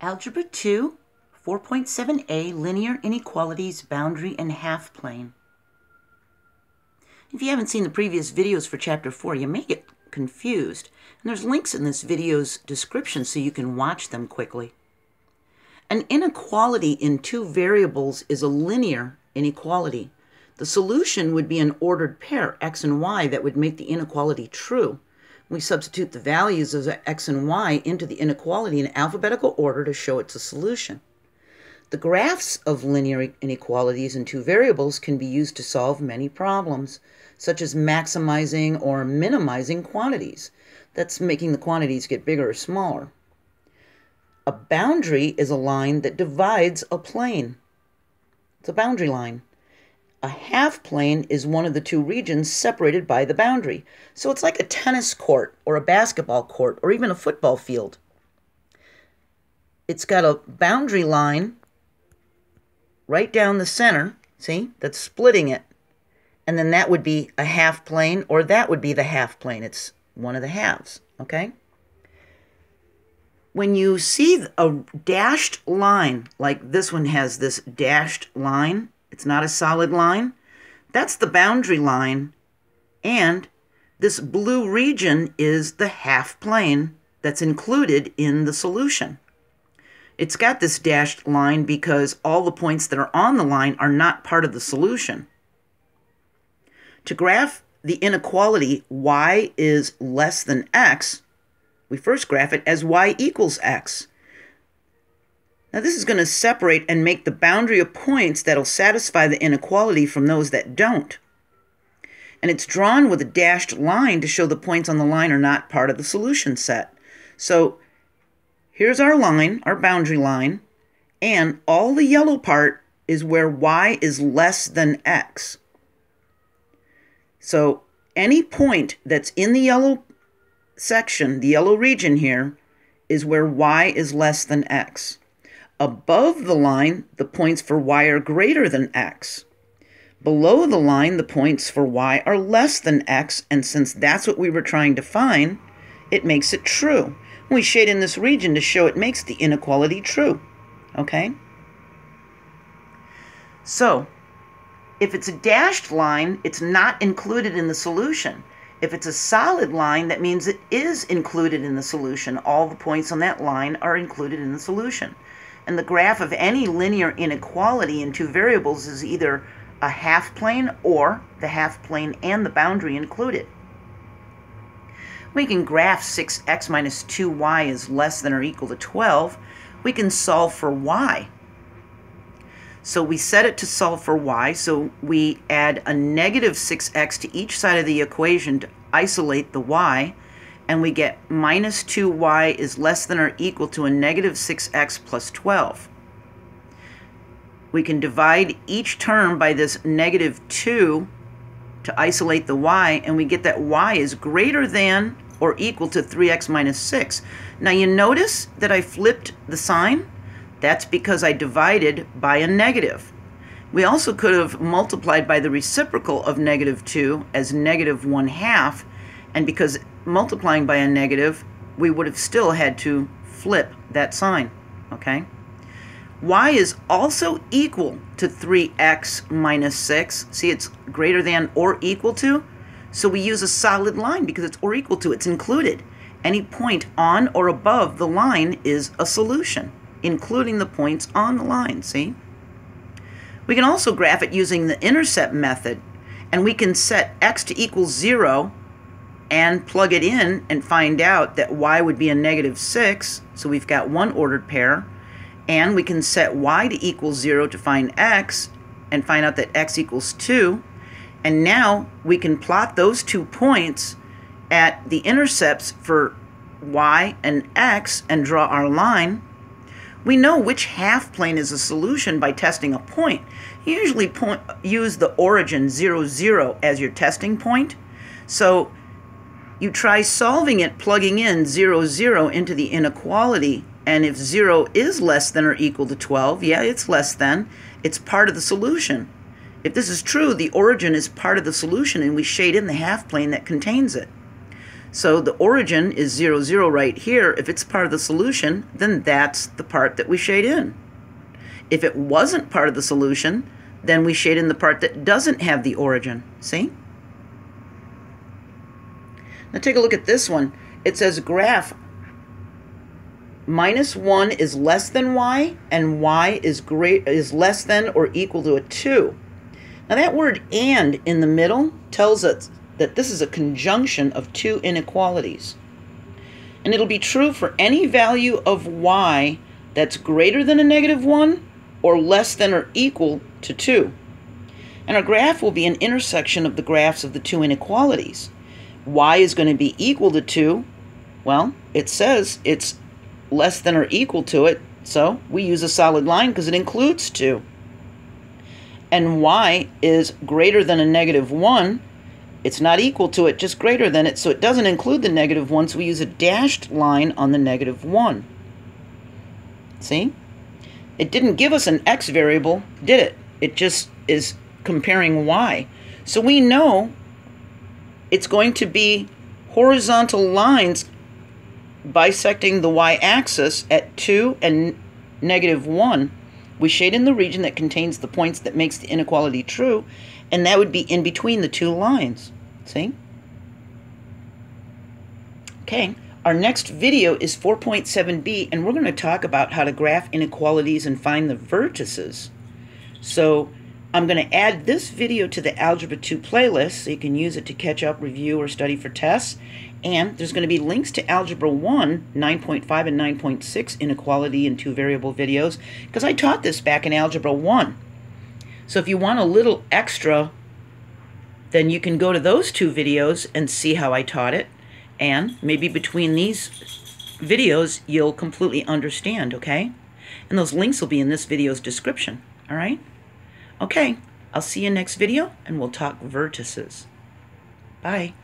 Algebra 2, 4.7a, Linear Inequalities, Boundary and Half Plane. If you haven't seen the previous videos for Chapter 4, you may get confused, and there's links in this video's description so you can watch them quickly. An inequality in two variables is a linear inequality. The solution would be an ordered pair, x and y, that would make the inequality true. We substitute the values of x and y into the inequality in alphabetical order to show it's a solution. The graphs of linear inequalities in two variables can be used to solve many problems, such as maximizing or minimizing quantities. That's making the quantities get bigger or smaller. A boundary is a line that divides a plane. It's a boundary line. A half plane is one of the two regions separated by the boundary. So it's like a tennis court or a basketball court or even a football field. It's got a boundary line right down the center, see, that's splitting it. And then that would be a half plane, or that would be the half plane. It's one of the halves, okay? When you see a dashed line, like this one has this dashed line, it's not a solid line. That's the boundary line, and this blue region is the half plane that's included in the solution. It's got this dashed line because all the points that are on the line are not part of the solution. To graph the inequality y is less than x, we first graph it as y equals x. Now this is going to separate and make the boundary of points that'll satisfy the inequality from those that don't. And it's drawn with a dashed line to show the points on the line are not part of the solution set. So here's our line, our boundary line, and all the yellow part is where y is less than x. So any point that's in the yellow section, the yellow region here, is where y is less than x. Above the line, the points for y are greater than x. Below the line, the points for y are less than x, and since that's what we were trying to find, it makes it true. We shade in this region to show it makes the inequality true, okay? So, if it's a dashed line, it's not included in the solution. If it's a solid line, that means it is included in the solution. All the points on that line are included in the solution. And the graph of any linear inequality in two variables is either a half plane or the half plane and the boundary included. We can graph 6x minus 2y is less than or equal to 12. We can solve for y. So we set it to solve for y, so we add a negative 6x to each side of the equation to isolate the y. And we get minus 2y is less than or equal to a negative 6x plus 12. We can divide each term by this negative 2 to isolate the y, and we get that y is greater than or equal to 3x minus 6. Now you notice that I flipped the sign? That's because I divided by a negative. We also could have multiplied by the reciprocal of negative 2 as negative 1/2, and because multiplying by a negative, we would have still had to flip that sign, okay? Y is also equal to 3x minus 6. See, it's greater than or equal to, so we use a solid line because it's or equal to, it's included. Any point on or above the line is a solution, including the points on the line, see? We can also graph it using the intercept method, and we can set x to equal 0 and plug it in and find out that y would be a negative 6, so we've got one ordered pair, and we can set y to equal 0 to find x and find out that x equals 2, and now we can plot those 2 points at the intercepts for y and x and draw our line. We know which half plane is a solution by testing a point. You usually use the origin 0, 0 as your testing point, so you try solving it, plugging in 0, 0 into the inequality, and if 0 is less than or equal to 12, yeah, it's less than, it's part of the solution. If this is true, the origin is part of the solution, and we shade in the half plane that contains it. So the origin is 0, 0 right here. If it's part of the solution, then that's the part that we shade in. If it wasn't part of the solution, then we shade in the part that doesn't have the origin. See? Now take a look at this one. It says graph minus 1 is less than y, and y is less than or equal to a 2. Now that word "and" in the middle tells us that this is a conjunction of two inequalities. And it'll be true for any value of y that's greater than a negative 1 or less than or equal to 2. And our graph will be an intersection of the graphs of the two inequalities. Y is going to be equal to 2. Well, it says it's less than or equal to it, so we use a solid line because it includes 2. And y is greater than a negative 1. It's not equal to it, just greater than it, so it doesn't include the negative 1, so we use a dashed line on the negative 1. See? It didn't give us an x variable, did it? It just is comparing y. So we know it's going to be horizontal lines bisecting the y-axis at 2 and negative 1. We shade in the region that contains the points that makes the inequality true, and that would be in between the two lines. See? Okay, our next video is 4.7b, and we're going to talk about how to graph inequalities and find the vertices. So I'm going to add this video to the Algebra 2 playlist, so you can use it to catch up, review, or study for tests. And there's going to be links to Algebra 1, 9.5 and 9.6 inequality in two variable videos, because I taught this back in Algebra 1. So if you want a little extra, then you can go to those two videos and see how I taught it. And maybe between these videos, you'll completely understand, okay? And those links will be in this video's description, all right? Okay, I'll see you next video, and we'll talk vertices. Bye.